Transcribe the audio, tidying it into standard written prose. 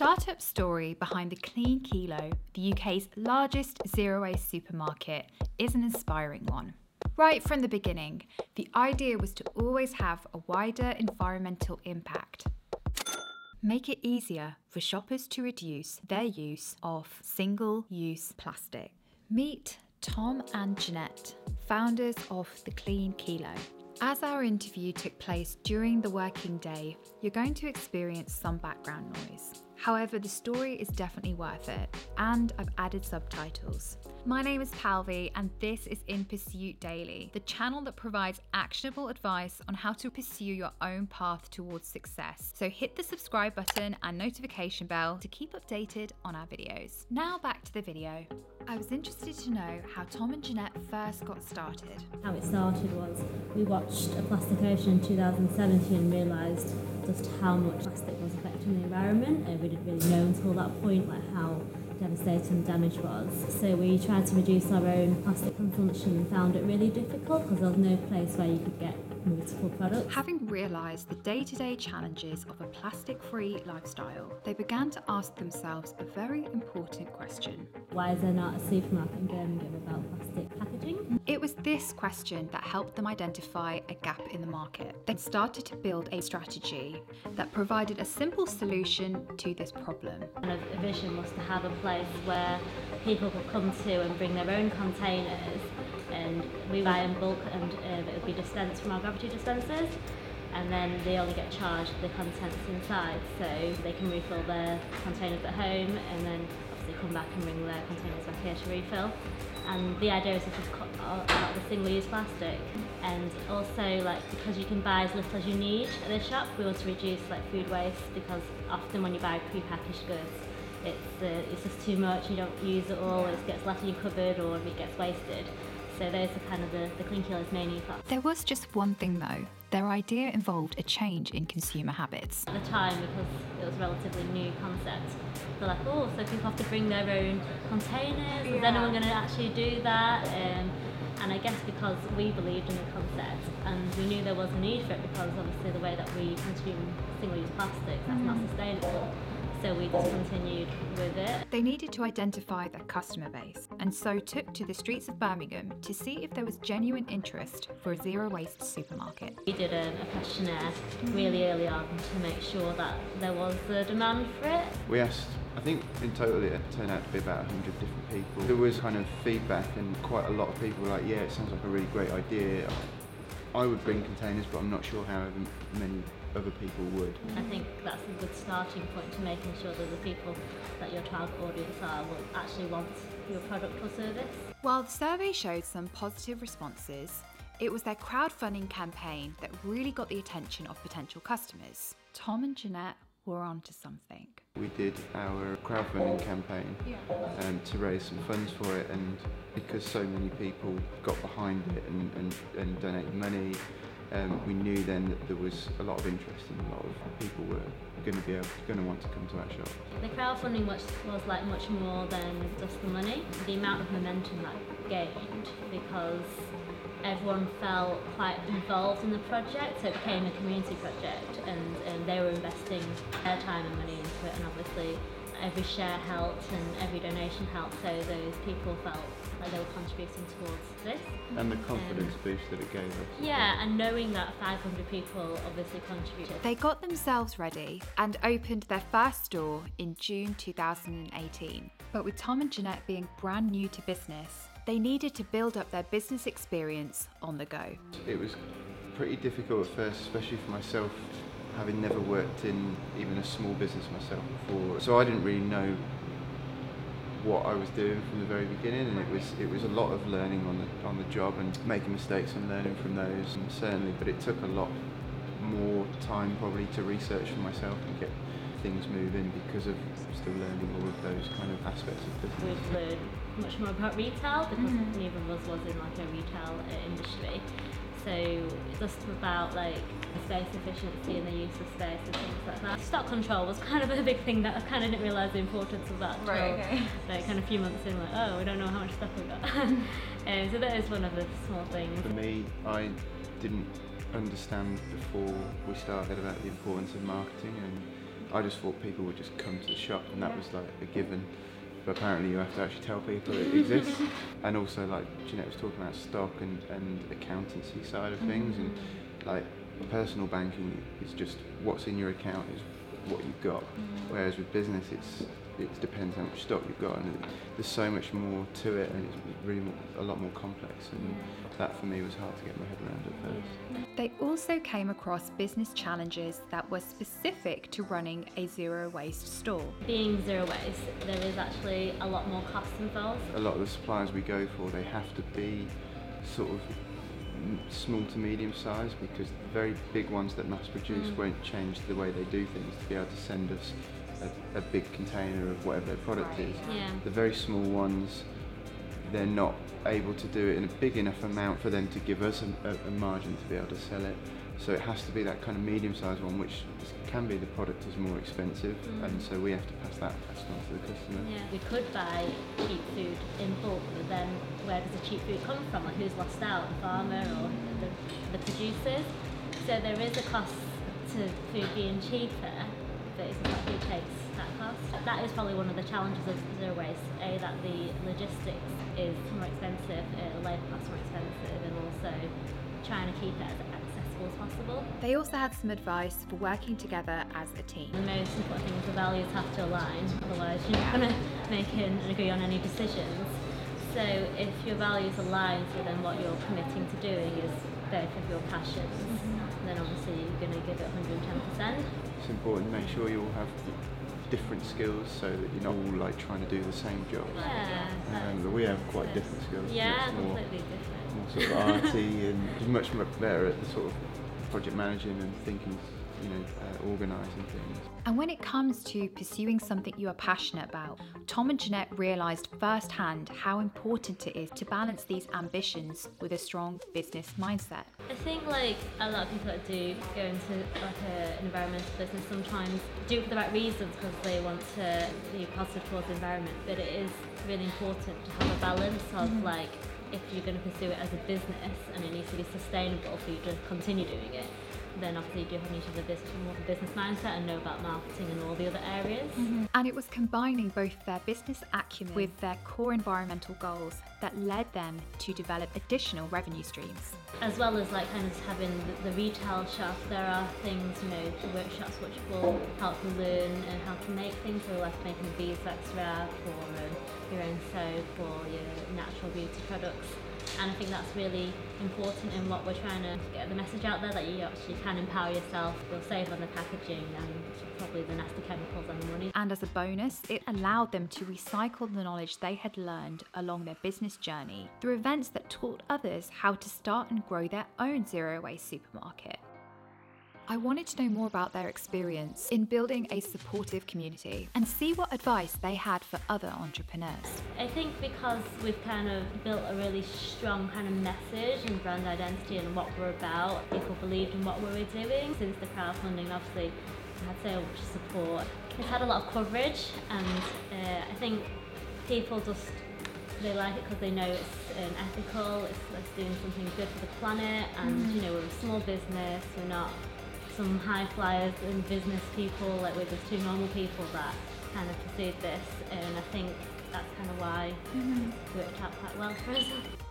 startup story behind The Clean Kilo, the UK's largest zero-waste supermarket, is an inspiring one. Right from the beginning, the idea was to always have a wider environmental impact. Make it easier for shoppers to reduce their use of single-use plastic. Meet Tom and Jeanette, founders of The Clean Kilo. As our interview took place during the working day, you're going to experience some background noise. However, the story is definitely worth it, and I've added subtitles. My name is Palvi, and this is In Pursuit Daily, the channel that provides actionable advice on how to pursue your own path towards success. So hit the subscribe button and notification bell to keep updated on our videos. Now back to the video. I was interested to know how Tom and Jeanette first got started. How it started was we watched A Plastic Ocean in 2017 and realised just how much plastic was affecting the environment, and we didn't really know until that point like how devastating damage was. So we tried to reduce our own plastic consumption and found it really difficult because there was no place where you could get multiple products. Having realised the day-to-day challenges of a plastic-free lifestyle, they began to ask themselves a very important question. Why is there not a supermarket in Birmingham about plastic packaging? It was this question that helped them identify a gap in the market. They started to build a strategy that provided a simple solution to this problem. And a vision was to have a place where people could come to and bring their own containers, and we buy in bulk, and it would be dispensed from our gravity dispensers, and then they only get charged the contents inside, so they can refill their containers at home and then obviously come back and bring their containers back here to refill. And the idea is to just cut out the single-use plastic, and also like because you can buy as little as you need at this shop, we want to reduce like food waste, because often when you buy pre-packaged goods it's just too much, you don't use it all, it gets left in your cupboard or it gets wasted. So those are kind of the Clean Kilo's main ethos. There was just one thing though. Their idea involved a change in consumer habits. At the time, because it was a relatively new concept, they're like, oh, so people have to bring their own containers, is anyone going to actually do that? And I guess because we believed in the concept and we knew there was a need for it, because obviously the way that we consume single-use plastics, that's not sustainable. So we discontinued with it. They needed to identify their customer base, and so took to the streets of Birmingham to see if there was genuine interest for a zero-waste supermarket. We did a questionnaire really early on to make sure that there was a demand for it. We asked, I think in total it turned out to be about 100 different people. There was kind of feedback, and quite a lot of people were like, yeah, it sounds like a really great idea. I would bring containers, but I'm not sure how many other people would. I think that's a good starting point to making sure that the people that your target audience are will actually want your product or service. While the survey showed some positive responses, it was their crowdfunding campaign that really got the attention of potential customers. Tom and Jeanette were onto something. We did our crowdfunding campaign to raise some funds for it, and because so many people got behind it and donated money, we knew then that there was a lot of interest and a lot of people were going to want to come to our shop. The crowdfunding was like much more than just the money. The amount of momentum that gained, because everyone felt quite involved in the project, so it became a community project, and they were investing their time and money into it, and obviously every share helped and every donation helped, so those people felt like they were contributing towards this. And the confidence boost that it gave us. Yeah, and knowing that 500 people obviously contributed. They got themselves ready and opened their first store in June 2018. But with Tom and Jeanette being brand new to business, they needed to build up their business experience on the go. It was pretty difficult at first, especially for myself, having never worked in even a small business myself before. So I didn't really know what I was doing from the very beginning, and it was a lot of learning on the job and making mistakes and learning from those, and certainly, but it took a lot more time probably to research for myself and get things moving, because of still learning all of those kind of aspects of business. We've learned much more about retail, because neither of us was in like a retail industry. So just about like space efficiency and the use of space and things like that. Stock control was kind of a big thing that I kind of didn't realise the importance of that until like kind of a few months in, like, oh, we don't know how much stuff we got. So that is one of the small things. For me, I didn't understand before we started about the importance of marketing and I just thought people would just come to the shop and that was like a given. But apparently you have to actually tell people it exists. And also, like Jeanette was talking about stock and accountancy side of things, and like personal banking is just what's in your account is what you've got. Whereas with business, it depends how much stock you've got, and there's so much more to it, and it's really a lot more complex, and that for me was hard to get my head around at first. They also came across business challenges that were specific to running a zero-waste store. Being zero-waste, there is actually a lot more costs involved. A lot of the suppliers we go for, they have to be sort of small to medium size, because the very big ones that mass produce won't change the way they do things to be able to send us a big container of whatever their product is. Yeah. The very small ones, they're not able to do it in a big enough amount for them to give us a margin to be able to sell it. So it has to be that kind of medium-sized one, which can be the product is more expensive, and so we have to pass that on to the customer. Yeah. We could buy cheap food in bulk, but then where does the cheap food come from? Like, who's lost out, the farmer or the producers? So there is a cost to food being cheaper, but it's not who takes that cost. That is probably one of the challenges of zero waste, A, that the logistics is more expensive, labour costs more expensive, and also trying to keep it as accessible as possible. They also had some advice for working together as a team. The most important thing is the values have to align, otherwise you're not going to make and agree on any decisions. So if your values align, so then what you're committing to doing is both of your passions, then obviously you're going to give it 110%. It's important to make sure you all have different skills so that you're not all like trying to do the same job. Yeah, but we have quite different skills. Yeah, completely different. More sort of arty and much better at the sort of project managing and thinking, you know, organising things. And when it comes to pursuing something you are passionate about, Tom and Jeanette realised firsthand how important it is to balance these ambitions with a strong business mindset. I think like a lot of people that do go into like an environmental business sometimes do it for the right reasons because they want to be positive towards the environment, but it is really important to have a balance of like, if you're going to pursue it as a business and it needs to be sustainable for you to continue doing it, then obviously you do have need to have a business mindset and know about marketing and all the other areas. And it was combining both their business acumen with their core environmental goals that led them to develop additional revenue streams. As well as like kind of having the retail shop, there are things, you know, the workshops which will help you learn and how to make things, so like making a beeswax wrap or your own soap or your natural beauty products. And I think that's really important in what we're trying to get the message out there, that you actually can empower yourself. You'll save on the packaging and probably the nasty chemicals and the money. And as a bonus, it allowed them to recycle the knowledge they had learned along their business journey through events that taught others how to start and grow their own zero-waste supermarket. I wanted to know more about their experience in building a supportive community and see what advice they had for other entrepreneurs. I think because we've kind of built a really strong kind of message and brand identity and what we're about, people believed in what we were doing. Since the crowdfunding, obviously, I'd say much support. It's had a lot of coverage, and I think people just, they like it because they know it's ethical, it's doing something good for the planet, and you know, we're a small business, we're not some high flyers and business people, like we're just two normal people that kind of pursued this, and I think that's kind of why it worked out quite well for us.